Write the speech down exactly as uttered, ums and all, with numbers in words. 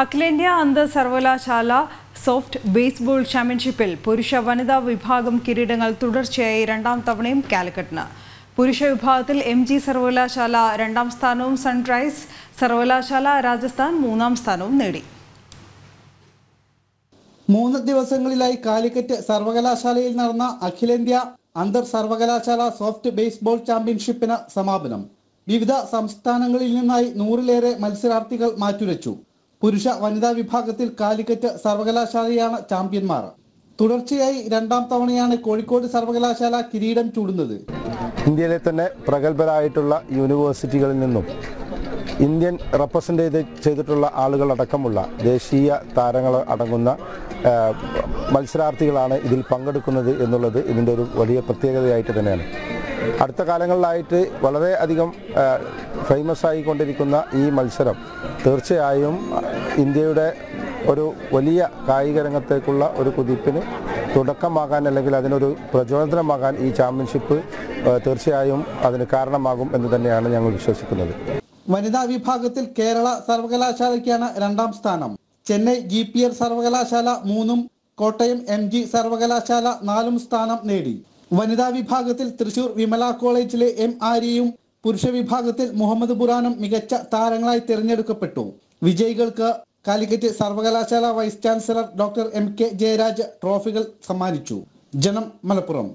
അഖിലേന്ത്യാ അന്തർ സർവകലാശാല സോഫ്റ്റ് ബേസ്ബോൾ ചാമ്പ്യൻഷിപ്പിൽ പുരുഷ വനിതാ വിഭാഗം കിരീടങ്ങൾ തുടർച്ചയായി രണ്ടാം തവണയും കാലിക്കറ്റിന്. പുരുഷ വിഭാഗത്തിൽ എം ജി സർവകലാശാല രണ്ടാം സ്ഥാനവും സൺറൈസ് സർവകലാശാല രാജസ്ഥാൻ മൂന്നാം സ്ഥാനവും നേടി. മൂന്ന് ദിവസങ്ങളിലായി കാലിക്കറ്റ് സർവകലാശാലയിൽ നടന്ന അഖിലേന്ത്യാ അന്തർ സർവകലാശാല സോഫ്റ്റ് ബേസ്ബോൾ ചാമ്പ്യൻഷിപ്പിന് സമാപനം. വിവിധ സംസ്ഥാനങ്ങളിൽ നിന്നായി നൂറിലേറെ മത്സരാർത്ഥികൾ മാറ്റുരച്ചു. പുരുഷ വനിതാ വിഭാഗത്തിൽ കാലിക്കറ്റ് സർവകലാശാലയാണ് ചാമ്പ്യന്മാർ. തുടർച്ചയായി രണ്ടാം തവണയാണ് കോഴിക്കോട് സർവകലാശാല കിരീടം ചൂടുന്നത്. ഇന്ത്യയിലെ തന്നെ പ്രഗത്ഭരായിട്ടുള്ള യൂണിവേഴ്സിറ്റികളിൽ നിന്നും ഇന്ത്യൻ റെപ്രസെൻ്റ് ചെയ്തിട്ടുള്ള ആളുകളടക്കമുള്ള ദേശീയ താരങ്ങൾ അടങ്ങുന്ന മത്സരാർത്ഥികളാണ് ഇതിൽ പങ്കെടുക്കുന്നത് എന്നുള്ളത് ഇതിൻ്റെ ഒരു വലിയ പ്രത്യേകതയായിട്ട് തന്നെയാണ്. അടുത്ത കാലങ്ങളിലായിട്ട് വളരെയധികം ഫേമസ് ആയിക്കൊണ്ടിരിക്കുന്ന ഈ മത്സരം തീർച്ചയായും ഇന്ത്യയുടെ ഒരു വലിയ കായിക രംഗത്തേക്കുള്ള ഒരു കുതിപ്പിന് തുടക്കമാകാൻ അല്ലെങ്കിൽ അതിനൊരു പ്രചോദനമാകാൻ ഈ ചാമ്പ്യൻഷിപ്പ് തീർച്ചയായും അതിന് കാരണമാകും എന്ന് തന്നെയാണ് ഞങ്ങൾ വിശ്വസിക്കുന്നത്. വനിതാ വിഭാഗത്തിൽ കേരള സർവകലാശാലയ്ക്കാണ് രണ്ടാം സ്ഥാനം. ചെന്നൈ ജി പി എൽ സർവകലാശാല മൂന്നും കോട്ടയം എം ജി സർവകലാശാല നാലും സ്ഥാനം നേടി. വനിതാ വിഭാഗത്തിൽ തൃശൂർ വിമല കോളേജിലെ എം ആര്യയും പുരുഷ വിഭാഗത്തിൽ മുഹമ്മദ് ബുറാനും മികച്ച താരങ്ങളായി തിരഞ്ഞെടുക്കപ്പെട്ടു. വിജയികൾക്ക് കാലിക്കറ്റ് സർവകലാശാല vice chancellor doctor M K Jayaraj ട്രോഫികൾ സമ്മാനിച്ചു. ജനം, മലപ്പുറം.